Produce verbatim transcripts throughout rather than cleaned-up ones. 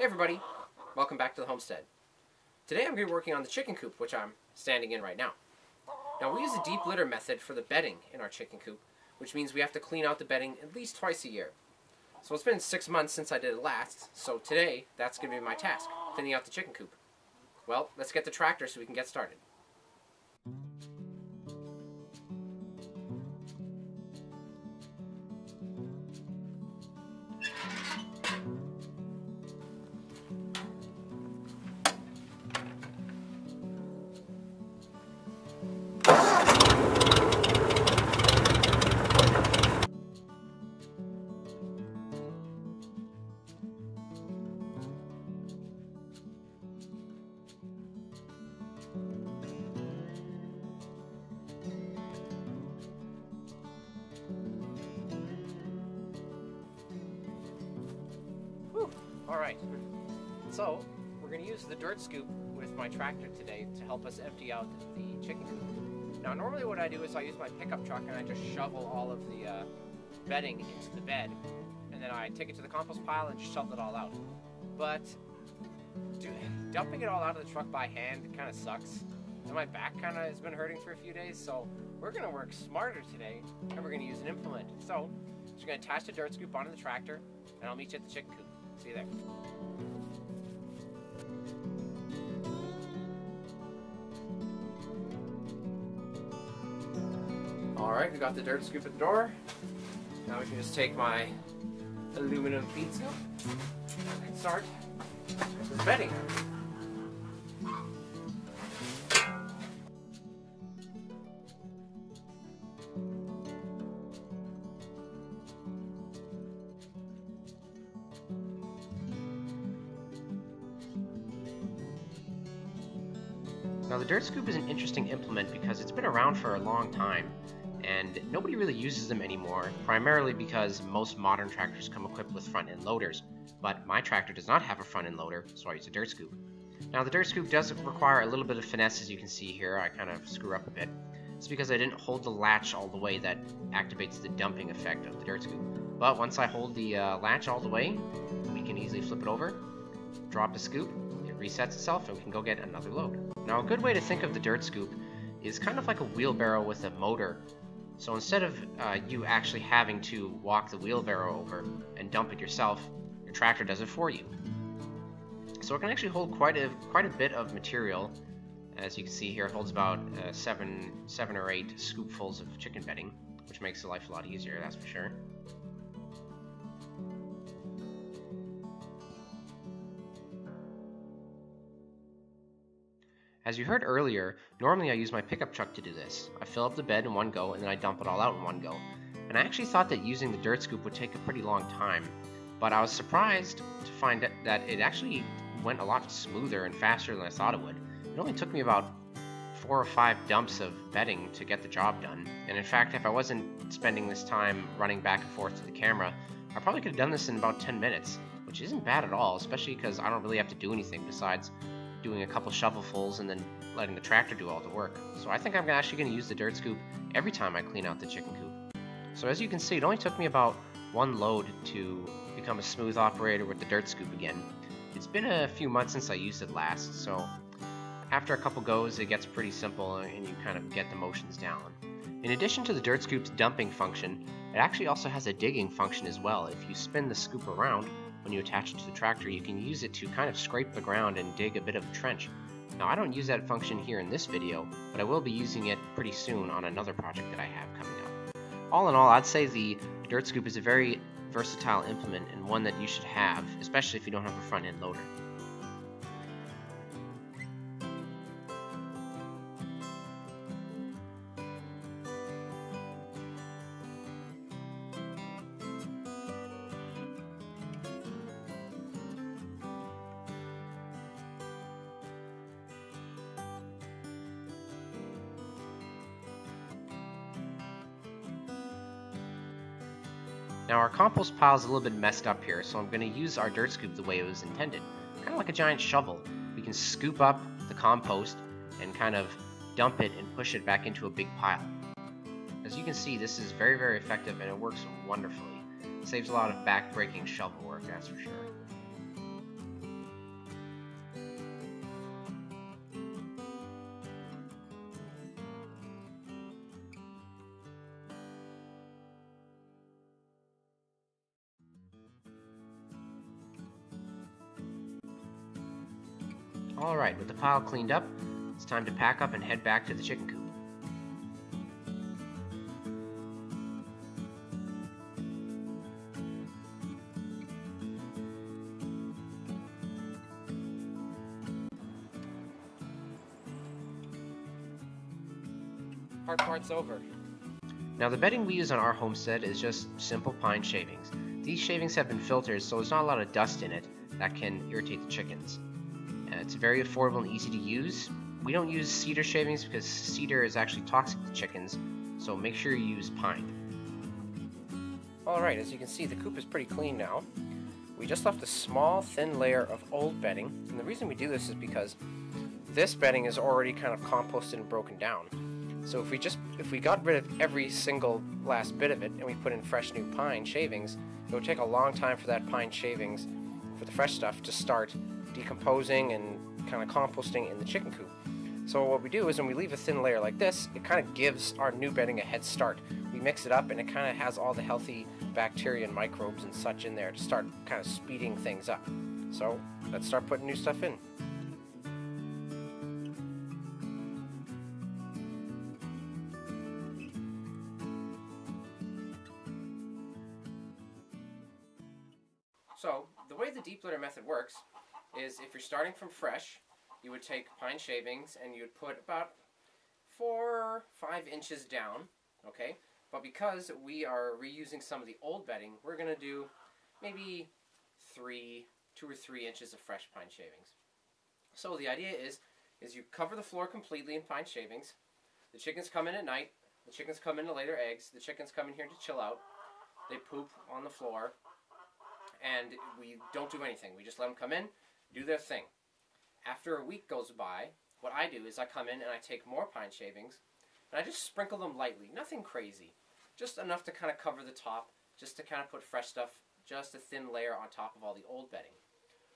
Hey everybody, welcome back to the homestead. Today I'm going to be working on the chicken coop, which I'm standing in right now. Now we use a deep litter method for the bedding in our chicken coop, which means we have to clean out the bedding at least twice a year. So it's been six months since I did it last, so today that's going to be my task, cleaning out the chicken coop. Well, let's get the tractor so we can get started. Alright, so we're going to use the dirt scoop with my tractor today to help us empty out the chicken coop. Now normally what I do is I use my pickup truck and I just shovel all of the uh, bedding into the bed, and then I take it to the compost pile and just shovel it all out. But dude, dumping it all out of the truck by hand kind of sucks, and my back kind of has been hurting for a few days, so we're going to work smarter today and we're going to use an implement. So I'm just going to attach the dirt scoop onto the tractor and I'll meet you at the chicken coop. See you there. Alright, we got the dirt scoop at the door. Now we can just take my aluminum feed scoop and start the bedding. Now the dirt scoop is an interesting implement because it's been around for a long time and nobody really uses them anymore, primarily because most modern tractors come equipped with front-end loaders, but my tractor does not have a front-end loader, so I use a dirt scoop. Now the dirt scoop does require a little bit of finesse, as you can see here. I kind of screw up a bit. It's because I didn't hold the latch all the way that activates the dumping effect of the dirt scoop. But once I hold the uh, latch all the way, we can easily flip it over, drop a scoop, it resets itself, and we can go get another load. Now a good way to think of the dirt scoop is kind of like a wheelbarrow with a motor. So instead of uh, you actually having to walk the wheelbarrow over and dump it yourself, your tractor does it for you. So it can actually hold quite a quite a bit of material. As you can see here, it holds about uh, seven, seven or eight scoopfuls of chicken bedding, which makes life a lot easier, that's for sure. As you heard earlier, normally I use my pickup truck to do this. I fill up the bed in one go and then I dump it all out in one go. And I actually thought that using the dirt scoop would take a pretty long time, but I was surprised to find that it actually went a lot smoother and faster than I thought it would. It only took me about four or five dumps of bedding to get the job done. And in fact, if I wasn't spending this time running back and forth to the camera, I probably could have done this in about ten minutes, which isn't bad at all, especially because I don't really have to do anything besides doing a couple shovelfuls and then letting the tractor do all the work. So I think I'm actually going to use the dirt scoop every time I clean out the chicken coop. So as you can see, it only took me about one load to become a smooth operator with the dirt scoop again. It's been a few months since I used it last, so after a couple goes it gets pretty simple and you kind of get the motions down. In addition to the dirt scoop's dumping function, it actually also has a digging function as well. If you spin the scoop around, when you attach it to the tractor, you can use it to kind of scrape the ground and dig a bit of a trench. Now I don't use that function here in this video, but I will be using it pretty soon on another project that I have coming up. All in all, I'd say the dirt scoop is a very versatile implement and one that you should have, especially if you don't have a front-end loader. Now our compost pile is a little bit messed up here, so I'm going to use our dirt scoop the way it was intended. Kind of like a giant shovel. We can scoop up the compost and kind of dump it and push it back into a big pile. As you can see, this is very, very effective and it works wonderfully. It saves a lot of back-breaking shovel work, that's for sure. Alright, with the pile cleaned up, it's time to pack up and head back to the chicken coop. Part part's over. Now the bedding we use on our homestead is just simple pine shavings. These shavings have been filtered, so there's not a lot of dust in it that can irritate the chickens. And it's very affordable and easy to use. We don't use cedar shavings because cedar is actually toxic to chickens, so make sure you use pine. Alright, as you can see, the coop is pretty clean now. We just left a small thin layer of old bedding, and the reason we do this is because this bedding is already kind of composted and broken down. So if we just if we got rid of every single last bit of it and we put in fresh new pine shavings, it would take a long time for that pine shavings, for the fresh stuff, to start decomposing and kind of composting in the chicken coop. So what we do is when we leave a thin layer like this, it kind of gives our new bedding a head start. We mix it up and it kind of has all the healthy bacteria and microbes and such in there to start kind of speeding things up. So let's start putting new stuff in. So, the way the deep litter method works is if you're starting from fresh, you would take pine shavings and you would put about four, five inches down, okay? But because we are reusing some of the old bedding, we're going to do maybe three, two or three inches of fresh pine shavings. So the idea is, is you cover the floor completely in pine shavings, the chickens come in at night, the chickens come in to lay their eggs, the chickens come in here to chill out, they poop on the floor, and we don't do anything. We just let them come in, do their thing. After a week goes by, what I do is I come in and I take more pine shavings, and I just sprinkle them lightly, nothing crazy. Just enough to kind of cover the top, just to kind of put fresh stuff, just a thin layer on top of all the old bedding.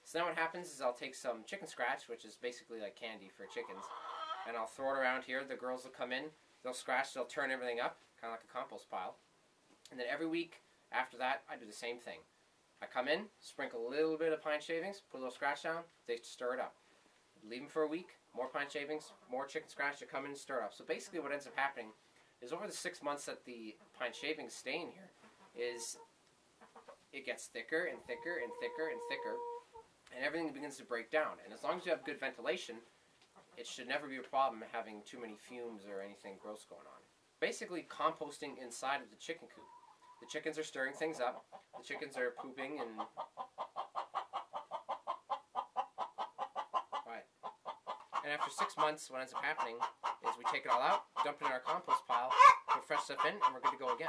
So now what happens is I'll take some chicken scratch, which is basically like candy for chickens, and I'll throw it around here. The girls will come in, they'll scratch, they'll turn everything up, kind of like a compost pile. And then every week after that, I do the same thing. I come in, sprinkle a little bit of pine shavings, put a little scratch down, they stir it up. Leave them for a week, more pine shavings, more chicken scratch to come in and stir it up. So basically what ends up happening is over the six months that the pine shavings stay in here is it gets thicker and thicker and thicker and thicker, and everything begins to break down. And as long as you have good ventilation, it should never be a problem having too many fumes or anything gross going on. Basically composting inside of the chicken coop. The chickens are stirring things up, the chickens are pooping and... Right. And after six months, what ends up happening is we take it all out, dump it in our compost pile, put fresh stuff in, and we're good to go again.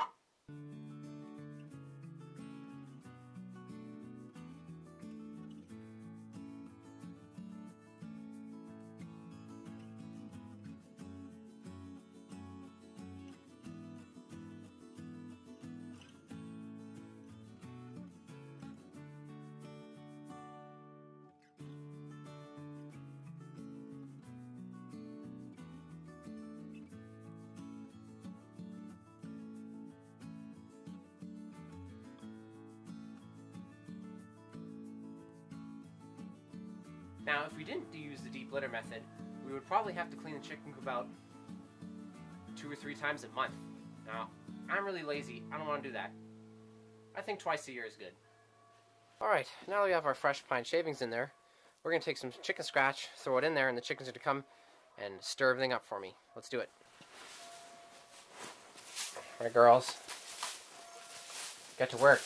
Now, if we didn't use the deep litter method, we would probably have to clean the chicken coop out two or three times a month. Now, I'm really lazy. I don't want to do that. I think twice a year is good. Alright, now that we have our fresh pine shavings in there, we're going to take some chicken scratch, throw it in there, and the chickens are going to come and stir everything up for me. Let's do it. Alright, girls. Get to work.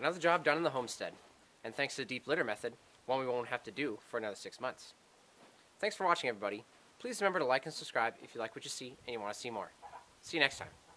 Another job done in the homestead, and thanks to the deep litter method, one we won't have to do for another six months. Thanks for watching, everybody. Please remember to like and subscribe if you like what you see and you want to see more. See you next time.